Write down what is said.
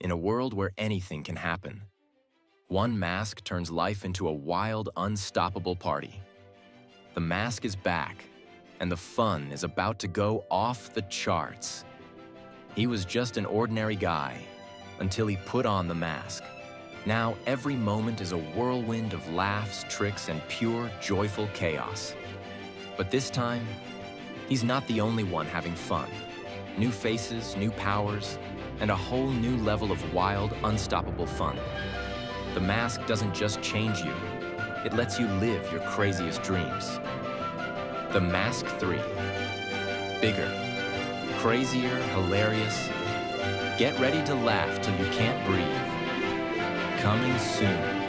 in a world where anything can happen. One mask turns life into a wild, unstoppable party. The Mask is back, and the fun is about to go off the charts. He was just an ordinary guy until he put on the mask. Now every moment is a whirlwind of laughs, tricks, and pure, joyful chaos. But this time, he's not the only one having fun. New faces, new powers, and a whole new level of wild, unstoppable fun. The mask doesn't just change you, it lets you live your craziest dreams. The Mask 3. Bigger, crazier, hilarious. Get ready to laugh till you can't breathe. Coming soon.